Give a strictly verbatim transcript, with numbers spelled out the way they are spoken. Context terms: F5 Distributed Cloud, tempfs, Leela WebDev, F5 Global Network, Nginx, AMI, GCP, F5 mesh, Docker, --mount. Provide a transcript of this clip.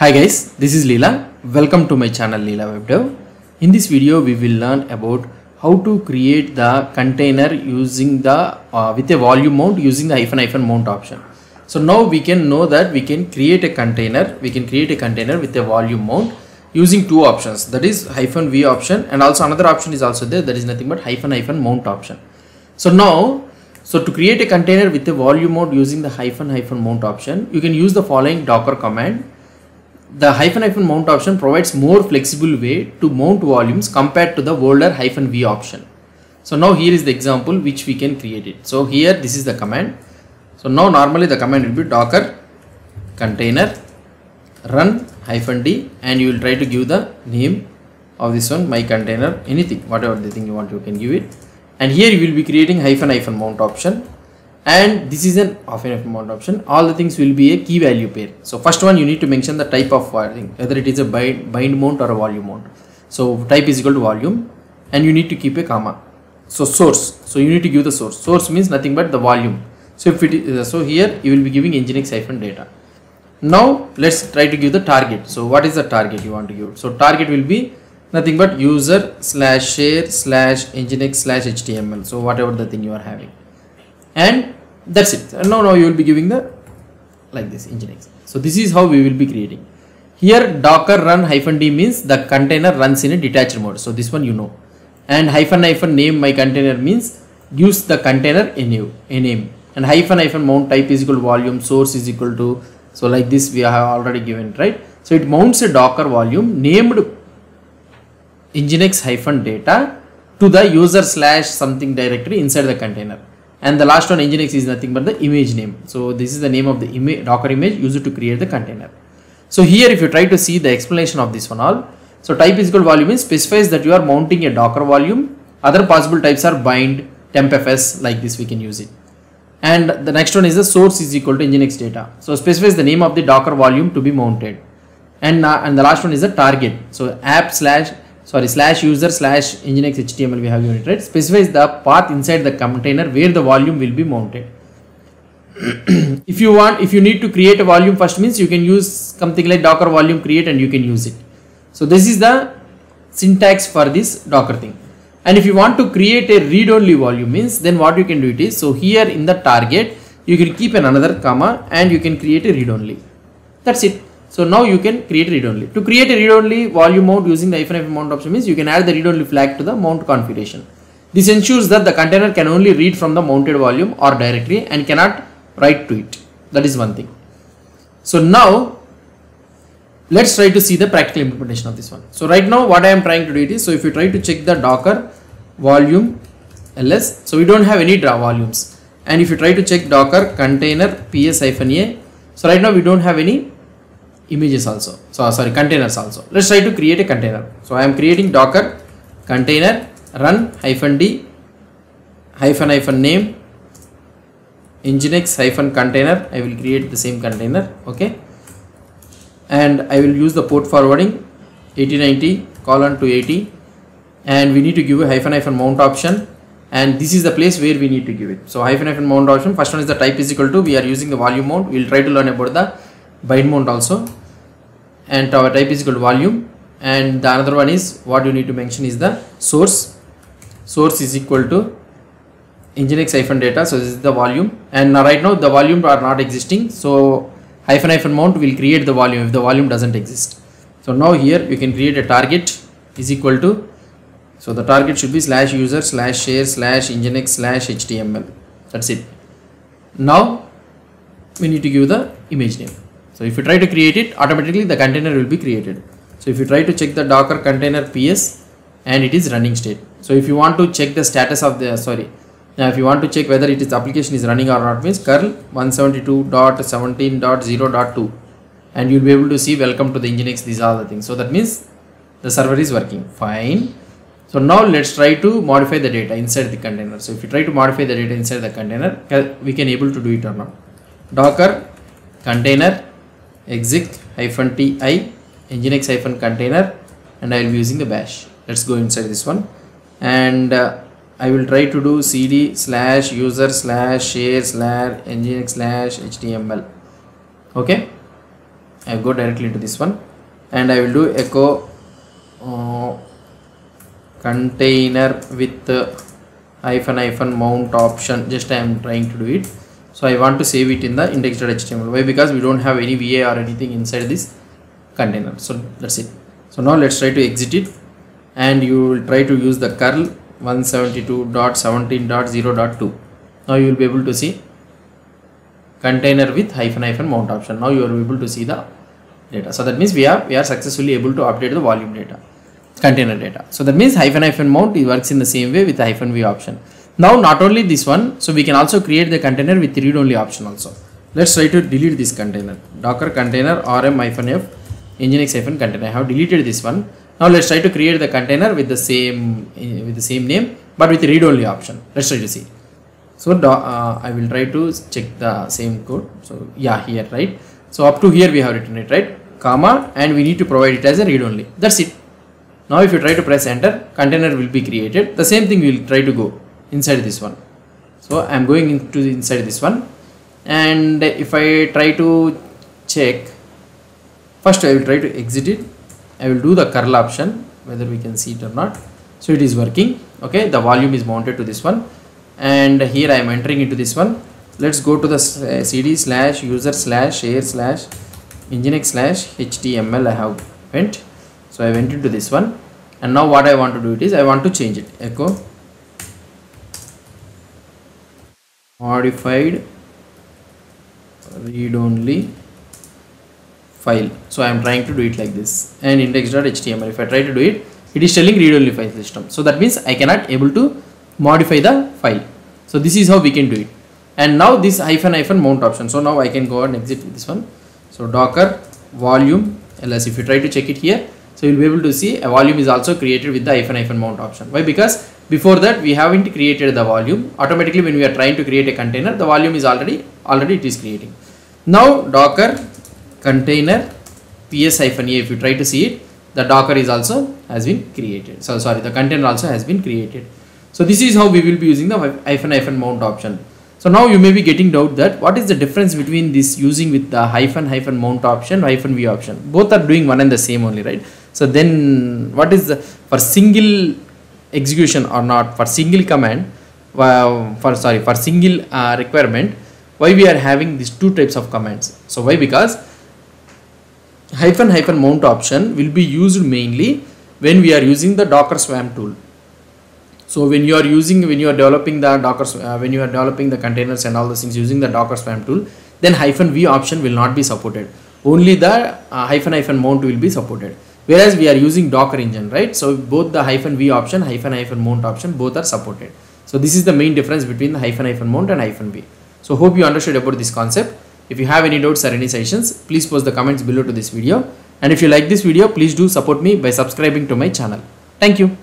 Hi guys, this is Leela. Welcome to my channel Leela WebDev. In this video, we will learn about how to create the container using the uh, with a volume mount using the hyphen hyphen mount option. So now we can know that we can create a container. We can create a container with a volume mount using two options. That is hyphen V option, and also another option is also there. That is nothing but hyphen hyphen mount option. So now, so to create a container with a volume mount using the hyphen hyphen mount option, you can use the following Docker command. The hyphen hyphen mount option provides more flexible way to mount volumes compared to the older hyphen V option. So now here is the example which we can create it. So here this is the command. So now normally the command will be Docker container run hyphen D, and you will try to give the name of this one, my container, anything, whatever the thing you want, you can give it. And here you will be creating hyphen hyphen mount option. And this is an hyphen hyphen mount option. All the things will be a key value pair. So first one, you need to mention the type of thing, whether it is a bind, bind mount or a volume mount. So type is equal to volume, and you need to keep a comma. So source. So you need to give the source. Source means nothing but the volume. So if it is, so here you will be giving Nginx hyphen data. Now let's try to give the target. So what is the target you want to give? So target will be nothing but user slash share slash Nginx slash H T M L. So whatever the thing you are having. And that's it. And now, now you will be giving the like this Nginx. So this is how we will be creating. Here Docker run hyphen D means the container runs in a detached mode. So this one you know. And hyphen hyphen name my container means gives the container a name. A name. And hyphen hyphen mount type is equal to volume, source is equal to, so like this we have already given, right? So it mounts a Docker volume named Nginx hyphen data to the user slash something directory inside the container. And the last one, Nginx, is nothing but the image name. So this is the name of the ima Docker image used to create the container. So here if you try to see the explanation of this one all. So type is equal to volume means specifies that you are mounting a Docker volume. Other possible types are bind, tempfs, like this we can use it. And the next one is the source is equal to Nginx data. So specifies the name of the Docker volume to be mounted. And, uh, and the last one is the target. So app slash Sorry, slash user slash Nginx H T M L we have unit, right? Specifies the path inside the container where the volume will be mounted. If you want, if you need to create a volume first means you can use something like Docker volume create and you can use it. So this is the syntax for this Docker thing. And if you want to create a read-only volume means, then what you can do it is, so here in the target, you can keep an another comma and you can create a read-only. That's it. So now you can create read-only. To create a read-only volume mount using the hyphen hyphen mount option means you can add the read-only flag to the mount configuration. This ensures that the container can only read from the mounted volume or directory and cannot write to it. That is one thing. So now let's try to see the practical implementation of this one. So right now what I am trying to do it is, so if you try to check the Docker volume ls, so we don't have any draw volumes. And if you try to check Docker container ps hyphen a, so right now we don't have any images also, so sorry containers also. Let's try to create a container. So I am creating Docker container run hyphen d hyphen hyphen name Nginx hyphen container. I will create the same container, okay, and I will use the port forwarding eighty ninety colon two eighty, and we need to give a hyphen hyphen mount option, and this is the place where we need to give it. So hyphen hyphen mount option, first one is the type is equal to, we are using the volume mount, we will try to learn about the bind mount also, and our type is equal to volume, and the another one is what you need to mention is the source. Source is equal to Nginx hyphen data, so this is the volume, and now right now the volume are not existing, so hyphen hyphen mount will create the volume if the volume doesn't exist. So now here you can create a target is equal to, so the target should be slash user slash share slash Nginx slash H T M L. That's it. Now we need to give the image name. So if you try to create it, automatically the container will be created. So if you try to check the Docker container P S, and it is running state. So if you want to check the status of the, sorry, now if you want to check whether it is application is running or not means curl one seventy-two dot seventeen dot zero dot two, and you'll be able to see welcome to the Nginx, these are the things. So that means the server is working fine. So now let's try to modify the data inside the container. So if you try to modify the data inside the container, we can able to do it or not. Docker container exec hyphen ti Nginx hyphen container, and I will be using the bash. Let's go inside this one, and uh, I will try to do cd slash user slash share slash Nginx slash H T M L, okay, I go directly into this one, and I will do echo uh, container with uh, hyphen hyphen mount option. Just I am trying to do it. So I want to save it in the index.html. Why? Because we don't have any V A or anything inside this container. So that's it. So now let's try to exit it, and you will try to use the curl one seventy-two dot seventeen dot zero dot two. Now you will be able to see container with hyphen hyphen mount option. Now you are able to see the data. So that means we are we are successfully able to update the volume data, container data. So that means hyphen hyphen mount, it works in the same way with the hyphen v option. Now not only this one, so we can also create the container with read only option also. Let's try to delete this container. Docker container rm-f nginx-container. I have deleted this one. Now let's try to create the container with the same with the same name but with read only option. Let's try to see. So uh, I will try to check the same code. So yeah, here, right? So up to here we have written it, right? Comma, and we need to provide it as a read only. That's it. Now if you try to press enter, container will be created. The same thing we will try to go inside this one. So I am going into the inside this one, and if I try to check, first I will try to exit it. I will do the curl option, whether we can see it or not. So it is working. Okay, the volume is mounted to this one, and here I am entering into this one. Let's go to the uh, cd slash user slash share slash nginx slash html. I have went, so I went into this one, and now what I want to do it is I want to change it. Echo modified read only file. So I am trying to do it like this, and index.html. If I try to do it, it is telling read only file system. So that means I cannot able to modify the file. So this is how we can do it. And now this hyphen hyphen mount option. So now I can go and exit this one. So docker volume ls. If you try to check it here, so you'll be able to see a volume is also created with the hyphen hyphen mount option. Why? Because before that we haven't created the volume. Automatically when we are trying to create a container, the volume is already already it is creating. Now docker container ps hyphen a. If you try to see it, the docker is also has been created. So sorry, the container also has been created. So this is how we will be using the hyphen hyphen mount option. So now you may be getting doubt that what is the difference between this using with the hyphen hyphen mount option, hyphen v option. Both are doing one and the same only, right? So then what is the for single execution or not for single command uh, for sorry for single uh, requirement, why we are having these two types of commands? So why? Because hyphen hyphen mount option will be used mainly when we are using the docker swarm tool. So when you are using, when you are developing the Docker, uh, when you are developing the containers and all those things using the Docker Swarm tool, then hyphen V option will not be supported. Only the uh, hyphen hyphen mount will be supported. Whereas we are using Docker engine, right? So both the hyphen V option, hyphen hyphen mount option, both are supported. So this is the main difference between the hyphen hyphen mount and hyphen V. So hope you understood about this concept. If you have any doubts or any suggestions, please post the comments below to this video. And if you like this video, please do support me by subscribing to my channel. Thank you.